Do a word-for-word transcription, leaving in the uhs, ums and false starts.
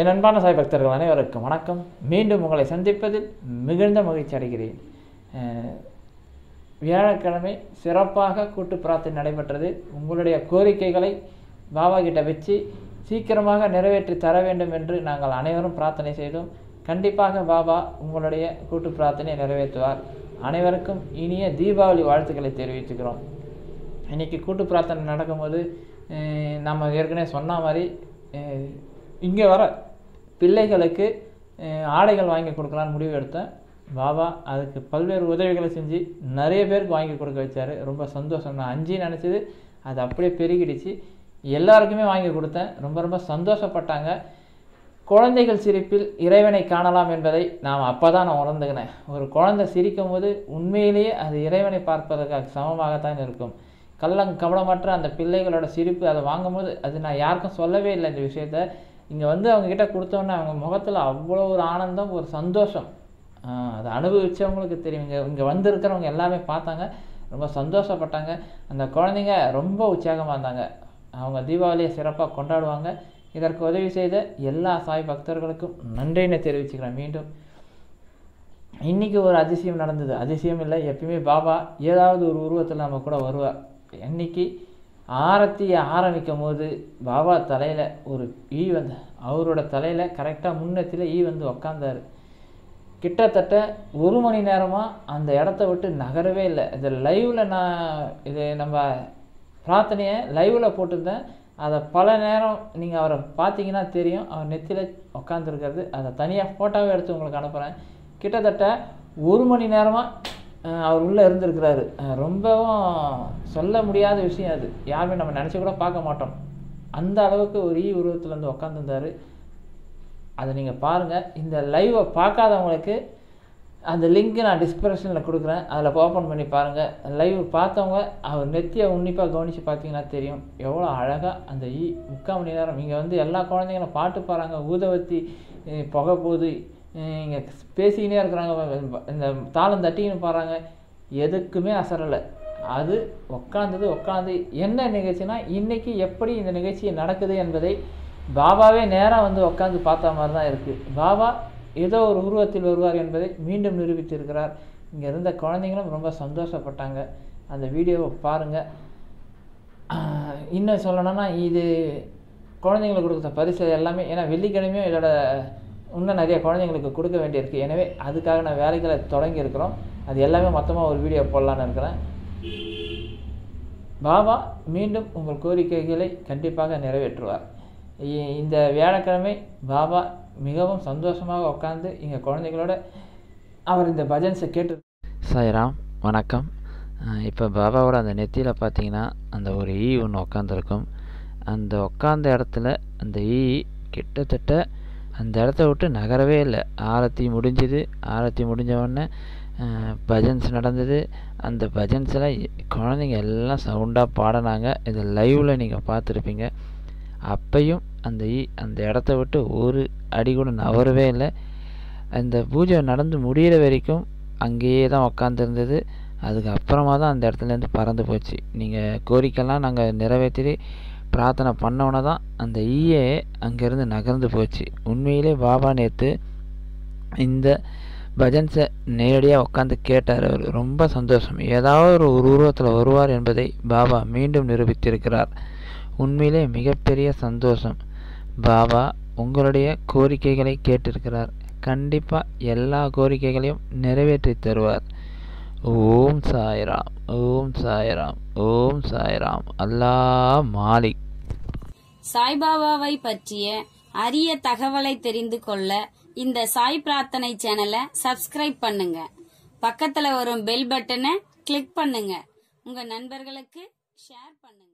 என் அன்பான சாய் பக்தர்கள் அனைவருக்கும் வணக்கம். மீண்டும் உங்களை சந்திப்பதில் மிகுந்த மகிழ்ச்சி அடைகிறேன். வியாழக்கிழமை சிறப்பாக கூட்டு பிரார்த்தனை நடைபெற்றது. உங்களுடைய கோரிக்கைகளை பாபா கிட்ட வச்சு சீக்கிரமாக நிறைவேற்றி தர வேண்டும் என்று நாங்கள் அனைவரும் பிரார்த்தனை செய்தோம். கண்டிப்பாக பாபா உங்களுடைய கூட்டு பிரார்த்தனை நிறைவேற்றுவார். அனைவருக்கும் இனிய தீபாவளி வாழ்த்துக்களை தெரிவிச்சுக்கிறோம். இன்றைக்கி கூட்டு பிரார்த்தனை நடக்கும்போது நம்ம ஏற்கனவே சொன்ன மாதிரி இங்கே வர பிள்ளைகளுக்கு ஆடைகள் வாங்கி கொடுக்கலான்னு முடிவு எடுத்தேன். பாபா அதுக்கு பல்வேறு உதவிகளை செஞ்சு நிறைய பேருக்கு வாங்கி கொடுக்க வச்சார். ரொம்ப சந்தோஷம். நான் அஞ்சு நினச்சது அது அப்படியே பெருகிடுச்சு. எல்லாருக்குமே வாங்கி கொடுத்தேன். ரொம்ப ரொம்ப சந்தோஷப்பட்டாங்க. குழந்தைகள் சிரிப்பில் இறைவனை காணலாம் என்பதை நாம் அப்போ தான் நான் உணர்ந்துக்கினேன். ஒரு குழந்தை சிரிக்கும் போது உண்மையிலேயே அது இறைவனை பார்ப்பதற்கு சமமாகத்தான் இருக்கும். கள்ளங் கவனமற்ற அந்த பிள்ளைகளோட சிரிப்பு அதை வாங்கும்போது அது நான் யாருக்கும் சொல்லவே இல்லை. இந்த விஷயத்த இங்கே வந்து அவங்கக்கிட்ட கொடுத்தோன்னே அவங்க முகத்தில் அவ்வளோ ஒரு ஆனந்தம், ஒரு சந்தோஷம். அதை அனுபவித்தவங்களுக்கு தெரியும். இங்கே இங்கே வந்திருக்கிறவங்க எல்லாமே பார்த்தாங்க, ரொம்ப சந்தோஷப்பட்டாங்க. அந்த குழந்தைங்க ரொம்ப உற்சாகமாக இருந்தாங்க. அவங்க தீபாவளியை சிறப்பாக கொண்டாடுவாங்க. இதற்கு உதவி செய்த எல்லா சாய் பக்தர்களுக்கும் நன்றின்னு தெரிவிச்சுக்கிறேன். மீண்டும் இன்றைக்கி ஒரு அதிசயம் நடந்தது. அதிசயம் இல்லை, எப்பயுமே பாபா ஏதாவது ஒரு உருவத்தில் நம்ம கூட வருவார். இன்றைக்கி ஆரத்தியை ஆரம்பிக்கும் போது பாபா தலையில் ஒரு ஈ வந்து அவரோட தலையில் கரெக்டாக முன்னத்தில் ஈ வந்து உக்காந்தார். கிட்டத்தட்ட ஒரு மணி நேரமாக அந்த இடத்த விட்டு நகரவே இல்லை. இது லைவில் நான் இது நம்ம பிரார்த்தனையை லைவில் போட்டிருந்தேன். அதை பல நேரம் நீங்கள் அவரை பார்த்தீங்கன்னா தெரியும், அவர் நெத்தியில் உக்காந்துருக்கிறது. அதை தனியாக ஃபோட்டோவே எடுத்து உங்களுக்கு அனுப்புகிறேன். கிட்டத்தட்ட ஒரு மணி நேரமாக அவர் உள்ளே இருந்திருக்கிறாரு. ரொம்பவும் சொல்ல முடியாத விஷயம். அது யாருமே நம்ம நினச்சி கூட பார்க்க மாட்டோம். அந்த அளவுக்கு ஒரு ஈ உருவத்தில் வந்து உக்காந்துருந்தார். அதை நீங்கள் பாருங்கள். இந்த லைவை பார்க்காதவங்களுக்கு அந்த லிங்க்கை நான் டிஸ்கிரிப்ஷனில் கொடுக்குறேன். அதில் ஓப்பன் பண்ணி பாருங்கள். லைவ் பார்த்தவங்க அவர் நெத்தியை உன்னிப்பாக கவனித்து பார்த்தீங்கன்னா தெரியும் எவ்வளோ அழகாக அந்த ஈ முக்கால் மணி நேரம். இங்கே வந்து எல்லா குழந்தைங்களும் பாட்டு பாடுறாங்க, ஊதவத்தி புகை போது, இங்கே பேசிக்கினே இருக்கிறாங்க, இந்த தாளம் தட்டின்னு பாடுறாங்க, எதுக்குமே அசரலை. அது உக்காந்தது உக்காந்து என்ன நிகழ்ச்சின்னா, இன்றைக்கி எப்படி இந்த நிகழ்ச்சி நடக்குது என்பதை பாபாவே நேராக வந்து உக்காந்து பார்த்த மாதிரி தான் இருக்குது. பாபா ஏதோ ஒரு உருவத்தில் வருவார் என்பதை மீண்டும் நிரூபித்திருக்கிறார். இங்கே இருந்த குழந்தைங்களும் ரொம்ப சந்தோஷப்பட்டாங்க. அந்த வீடியோவை பாருங்கள். இன்னும் சொல்லணும்னா இது குழந்தைங்களுக்கு கொடுத்த பரிசு எல்லாமே, ஏன்னா வெள்ளிக்கிழமையும் இதோட இன்னும் நிறைய குழந்தைங்களுக்கு கொடுக்க வேண்டியிருக்கு. எனவே அதுக்காக நான் வேலைகளை தொடங்கியிருக்கிறோம். அது எல்லாமே மொத்தமாக ஒரு வீடியோ போடலான்னு இருக்கிறேன். பாபா மீண்டும் உங்கள் கோரிக்கைகளை கண்டிப்பாக நிறைவேற்றுவார். இந்த வியாழக்கிழமை பாபா மிகவும் சந்தோஷமாக உட்காந்து இங்கே குழந்தைகளோட அவர் இந்த பஜன்ஸை கேட்டு. சாய்ராம் வணக்கம். இப்போ பாபாவோட அந்த நெத்தியில் பார்த்தீங்கன்னா அந்த ஒரு ஈ ஒன்று உட்காந்துருக்கும். அந்த உட்காந்த இடத்துல அந்த ஈ கிட்டத்தட்ட அந்த இடத்த விட்டு நகரவே இல்லை. ஆரத்தி முடிஞ்சுது. ஆரத்தி முடிஞ்சவுடனே பஜன்ஸ் நடந்தது. அந்த பஜன்ஸில் குழந்தைங்க எல்லாம் சவுண்டாக பாடினாங்க. இதை லைவில் நீங்கள் பார்த்துருப்பீங்க. அப்பையும் அந்த ஈ அந்த இடத்த விட்டு ஒரு அடி கூட நகரவே இல்லை. அந்த பூஜை நடந்து முடிகிற வரைக்கும் அங்கேயே தான் உக்காந்துருந்தது. அதுக்கப்புறமா தான் அந்த இடத்துலேருந்து பறந்து போச்சு. நீங்கள் கோரிக்கைலாம் நாங்கள் நிறைவேற்றி பிரார்த்தனை பண்ணோன்னே தான் அந்த ஈயே அங்கேருந்து நகர்ந்து போச்சு. உண்மையிலே பாபா நேற்று இந்த பஜன்ஸை நேரடியாக உட்காந்து கேட்டார். அவர் ரொம்ப சந்தோஷம். ஏதாவது ஒரு உருவத்தில் வருவார் என்பதை பாபா மீண்டும் நிரூபித்திருக்கிறார். உண்மையிலே மிகப்பெரிய சந்தோஷம். பாபா உங்களுடைய கோரிக்கைகளை கேட்டிருக்கிறார். கண்டிப்பாக எல்லா கோரிக்கைகளையும் நிறைவேற்றி தருவார். ஓம் சாய்ராம், ஓம் சாய்ராம், ஓம் சாய்ராம். அல்லாஹ் மாலிக். சாய்பாபாவை பற்றிய அரிய தகவலை தெரிந்து கொள்ள இந்த சாய் பிரார்த்தனை சேனலை சப்ஸ்கிரைப் பண்ணுங்க. பக்கத்துல வரும் பெல் பட்டனை கிளிக் பண்ணுங்க. உங்க நண்பர்களுக்கு ஷேர் பண்ணுங்க.